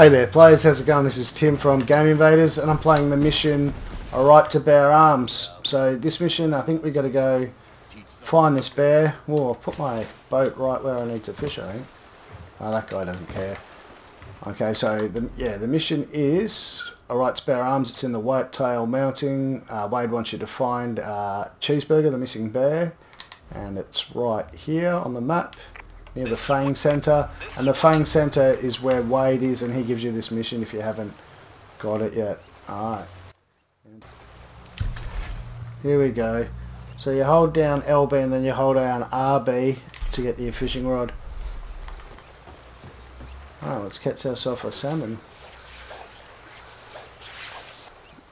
Hey there players, how's it going? This is Tim from Game Invaders and I'm playing the mission A Right to Bear Arms. So this mission, I think we got to go find this bear. Whoa, I've put my boat right where I need to fish, I think. Oh, that guy doesn't care. Okay, so the mission is A Right to Bear Arms. It's in the White Tail Mountain. Wade wants you to find Cheeseburger, the missing bear, and it's right here on the map, near the Fang Centre, and the Fang Centre is where Wade is, and he gives you this mission if you haven't got it yet. Alright. Here we go. So you hold down LB and then you hold down RB to get your fishing rod. Oh, let's catch ourselves a salmon.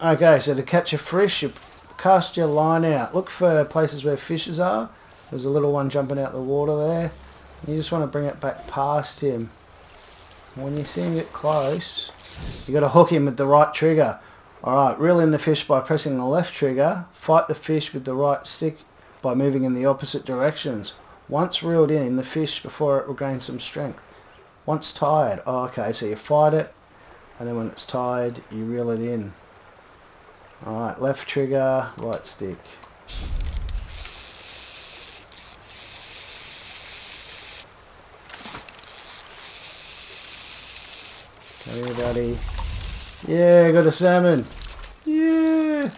Okay, so to catch a fish, you cast your line out. Look for places where fishes are. There's a little one jumping out the water there. You just want to bring it back past him. When you see him get close, you got to hook him with the right trigger. Alright, reel in the fish by pressing the left trigger. Fight the fish with the right stick by moving in the opposite directions. Once reeled in the fish before it regains some strength. Once tired, oh, okay, so you fight it, and then when it's tired, you reel it in. Alright, left trigger, right stick. Hey buddy. Yeah, got a salmon. Yeah.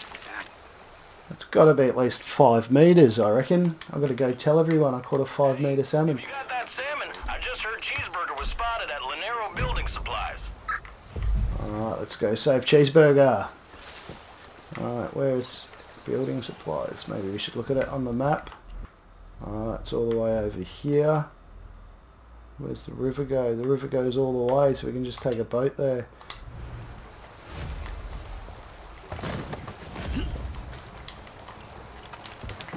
That's got to be at least 5 meters, I reckon. I've got to go tell everyone I caught a 5 meter salmon. You got that salmon? I just heard Cheeseburger was spotted at Lanero Building Supplies. Alright, let's go save Cheeseburger. Alright, where's Building Supplies? Maybe we should look at it on the map. Alright, it's all the way over here. Where's the river go? The river goes all the way, so we can just take a boat there.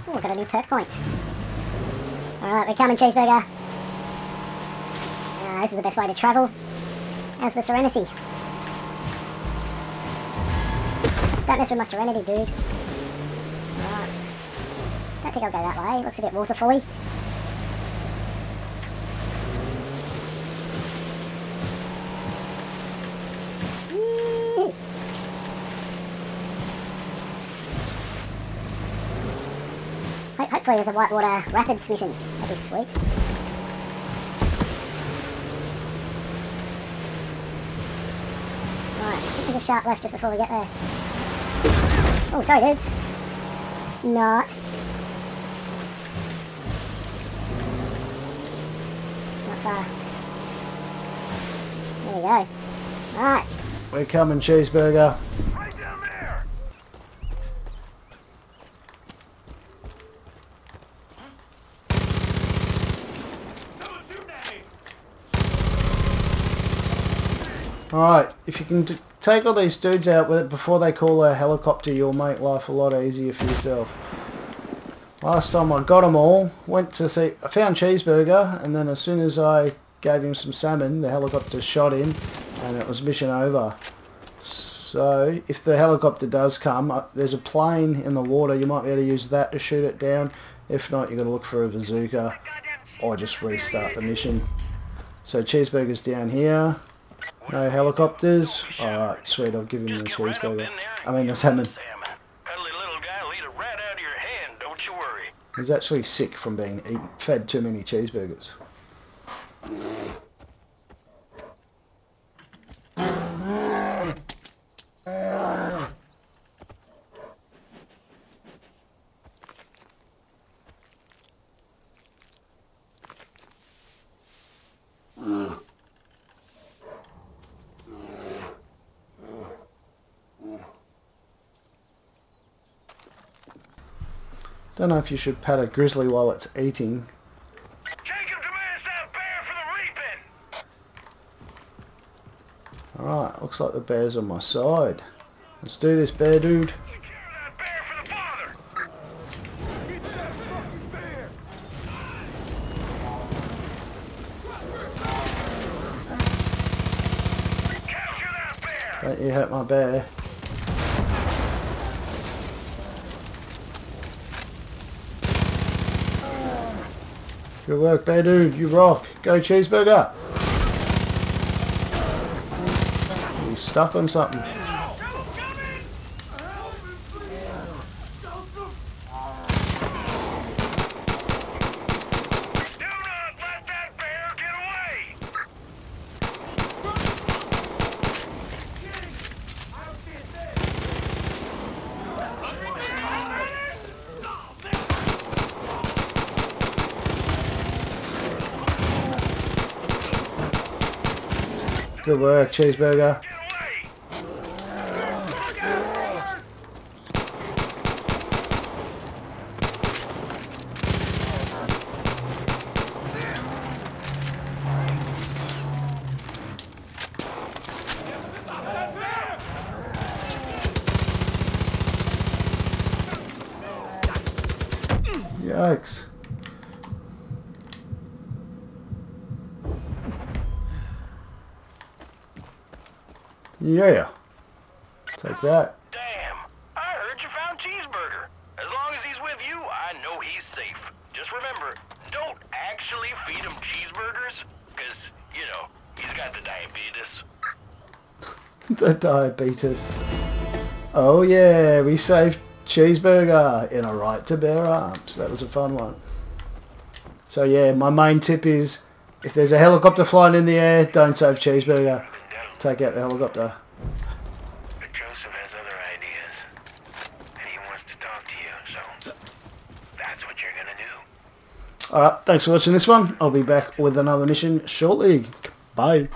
Oh, got a new perk point. Alright, we're coming, Cheeseburger. This is the best way to travel. How's the Serenity? Don't mess with my Serenity, dude. Alright. Don't think I'll go that way. It looks a bit waterfall-y. Hopefully there's a whitewater rapids mission. That'd be sweet. Right, I think there's a sharp left just before we get there. Oh, sorry dudes. Not. Not far. There we go. Alright. We're coming, Cheeseburger. Alright, if you can take all these dudes out with it before they call a helicopter, you'll make life a lot easier for yourself. Last time I got them all, I found Cheeseburger, and then as soon as I gave him some salmon, the helicopter shot him, and it was mission over. So, if the helicopter does come, there's a plane in the water, you might be able to use that to shoot it down. If not, you're going to look for a bazooka, or just restart the mission. So Cheeseburger's down here. No helicopters. Alright, sweet, I'll give him the Cheeseburger. I mean the salmon. He's actually sick from being fed too many cheeseburgers. Don't know if you should pat a grizzly while it's eating. Jacob demands that bear for the reaping. Alright, looks like the bear's on my side. Let's do this, bear dude. Don't you hurt my bear. Good work, bear dude, you rock. Go Cheeseburger. He's stuck on something. Good work, Cheeseburger. Yikes. Yeah. Take that. Damn. I heard you found Cheeseburger. As long as he's with you, I know he's safe. Just remember, don't actually feed him cheeseburgers, because, you know, he's got the diabetes. The diabetes. Oh yeah, we saved Cheeseburger in A Right to Bear Arms. That was a fun one. So yeah, my main tip is, if there's a helicopter flying in the air, don't save Cheeseburger. Take out the helicopter. But Joseph has other ideas, and he wants to talk to you, so that's what you're gonna do. Alright, thanks for watching this one. I'll be back with another mission shortly. Bye.